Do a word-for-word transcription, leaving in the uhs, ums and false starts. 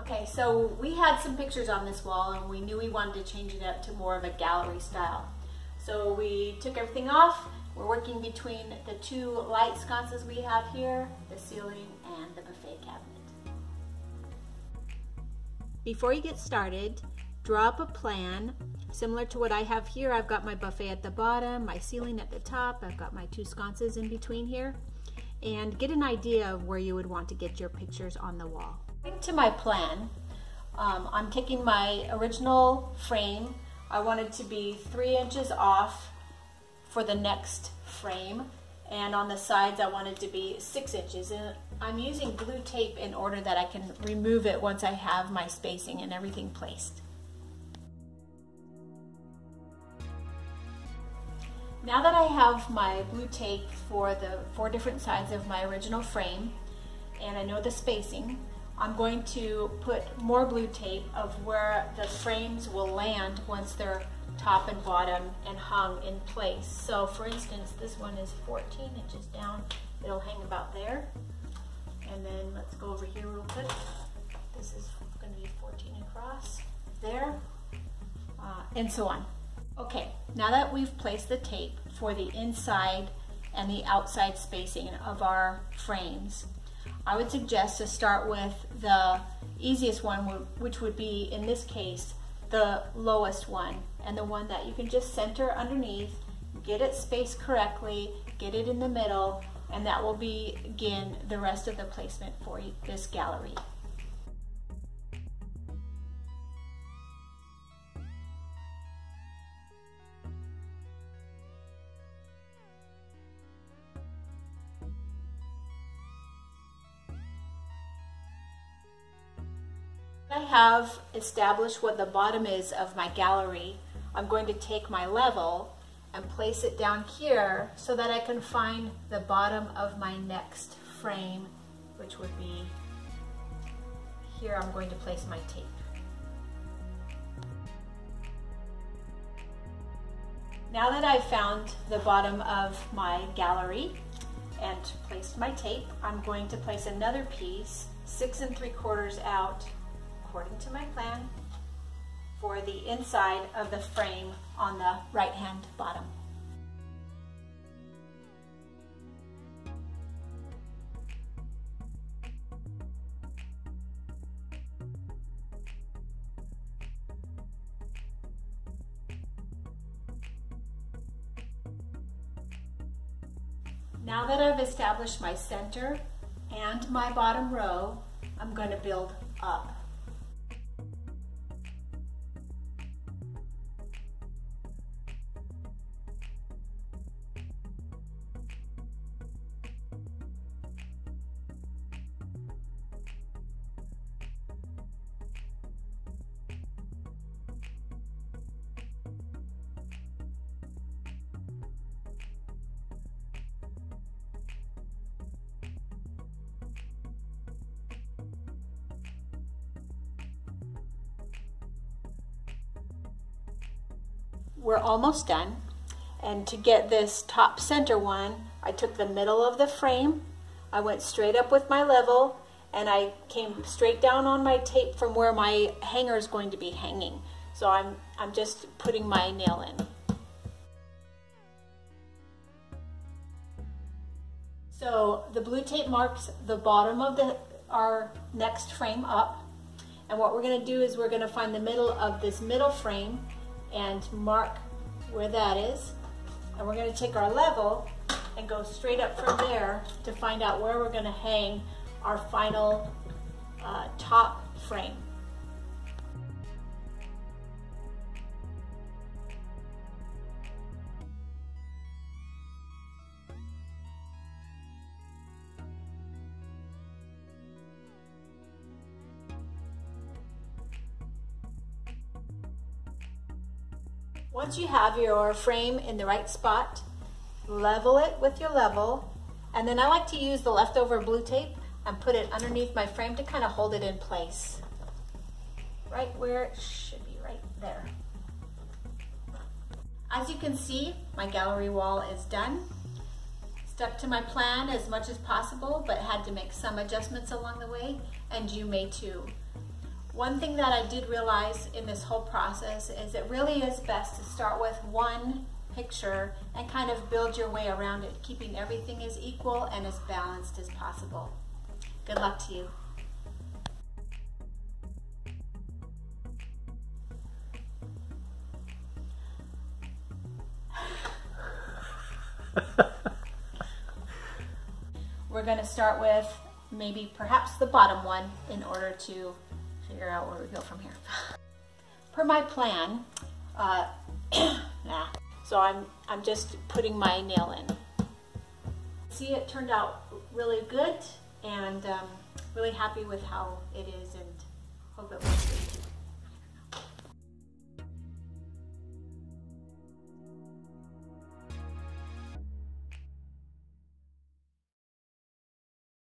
Okay, so we had some pictures on this wall and we knew we wanted to change it up to more of a gallery style. So we took everything off. We're working between the two light sconces we have here, the ceiling and the buffet cabinet. Before you get started, draw up a plan similar to what I have here. I've got my buffet at the bottom, my ceiling at the top, I've got my two sconces in between here, and get an idea of where you would want to get your pictures on the wall. According to my plan, um, I'm taking my original frame. I wanted to be three inches off for the next frame, and on the sides I wanted to be six inches. And I'm using glue tape in order that I can remove it once I have my spacing and everything placed. Now that I have my glue tape for the four different sides of my original frame, and I know the spacing, I'm going to put more glue tape of where the frames will land once they're top and bottom and hung in place. So for instance, this one is fourteen inches down. It'll hang about there. And then let's go over here real quick. This is going to be fourteen across there, uh, and so on. Okay, now that we've placed the tape for the inside and the outside spacing of our frames, I would suggest to start with the easiest one, which would be, in this case, the lowest one, and the one that you can just center underneath, get it spaced correctly, get it in the middle, and that will begin the rest of the placement for this gallery. I have established what the bottom is of my gallery. I'm going to take my level and place it down here so that I can find the bottom of my next frame, which would be here. I'm going to place my tape. Now that I've found the bottom of my gallery and placed my tape, I'm going to place another piece six and three quarters out, according to my plan, for the inside of the frame on the right-hand bottom. Now that I've established my center and my bottom row, I'm going to build up. We're almost done, and to get this top center one, I took the middle of the frame, I went straight up with my level, and I came straight down on my tape from where my hanger is going to be hanging. So I'm, I'm just putting my nail in. So the blue tape marks the bottom of the, our next frame up, and what we're going to do is we're going to find the middle of this middle frame and mark where that is, and we're going to take our level and go straight up from there to find out where we're going to hang our final uh, top frame. Once you have your frame in the right spot, level it with your level, and then I like to use the leftover blue tape and put it underneath my frame to kind of hold it in place, right where it should be, right there. As you can see, my gallery wall is done. Stuck to my plan as much as possible, but had to make some adjustments along the way, and you may too. One thing that I did realize in this whole process is it really is best to start with one picture and kind of build your way around it, keeping everything as equal and as balanced as possible. Good luck to you. We're going to start with maybe perhaps the bottom one in order to figure out where we go from here. Per my plan, uh, nah. So I'm, I'm just putting my nail in. See, it turned out really good, and um, really happy with how it is, and